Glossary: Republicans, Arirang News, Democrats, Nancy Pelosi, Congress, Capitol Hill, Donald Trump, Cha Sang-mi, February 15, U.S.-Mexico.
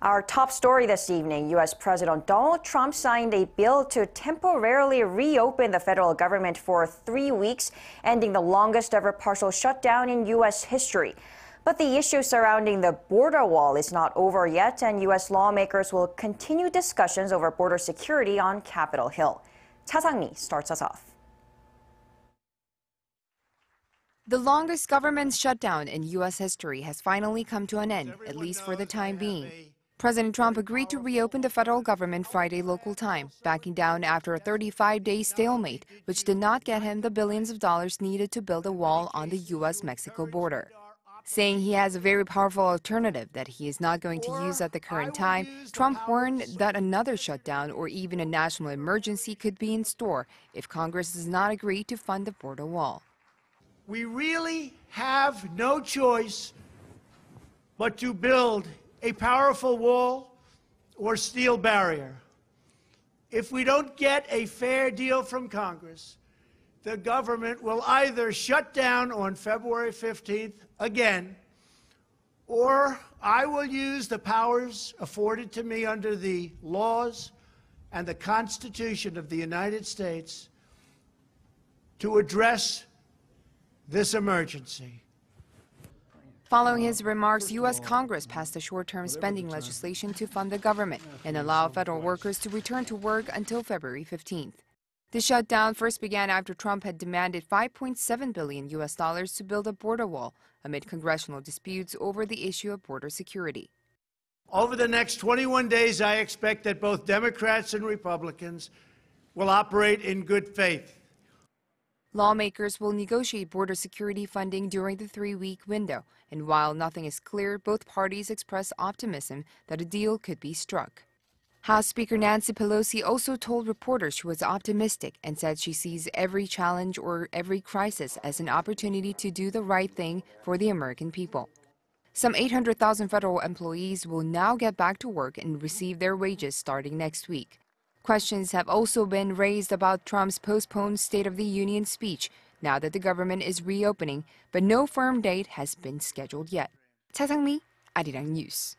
Our top story this evening, U.S. President Donald Trump signed a bill to temporarily reopen the federal government for 3 weeks, ending the longest ever partial shutdown in U.S. history. But the issue surrounding the border wall is not over yet, and U.S. lawmakers will continue discussions over border security on Capitol Hill. Cha Sang-mi starts us off. The longest government shutdown in U.S. history has finally come to an end, at least for the time being. President Trump agreed to reopen the federal government Friday local time, backing down after a 35-day stalemate, which did not get him the billions of dollars needed to build a wall on the U.S.-Mexico border. Saying he has a very powerful alternative that he is not going to use at the current time, Trump warned that another shutdown or even a national emergency could be in store if Congress does not agree to fund the border wall. We really have no choice but to build a powerful wall or steel barrier. If we don't get a fair deal from Congress, the government will either shut down on February 15th again, or I will use the powers afforded to me under the laws and the Constitution of the United States to address this emergency. Following his remarks, U.S. Congress passed a short-term spending legislation to fund the government and allow federal workers to return to work until February 15th. The shutdown first began after Trump had demanded $5.7 billion to build a border wall amid congressional disputes over the issue of border security. Over the next 21 days, I expect that both Democrats and Republicans will operate in good faith. Lawmakers will negotiate border security funding during the 3-week window, and while nothing is clear, both parties express optimism that a deal could be struck. House Speaker Nancy Pelosi also told reporters she was optimistic and said she sees every challenge or every crisis as an opportunity to do the right thing for the American people. Some 800,000 federal employees will now get back to work and receive their wages starting next week. Questions have also been raised about Trump's postponed State of the Union speech now that the government is reopening, but no firm date has been scheduled yet. Cha Sang-mi, Arirang News.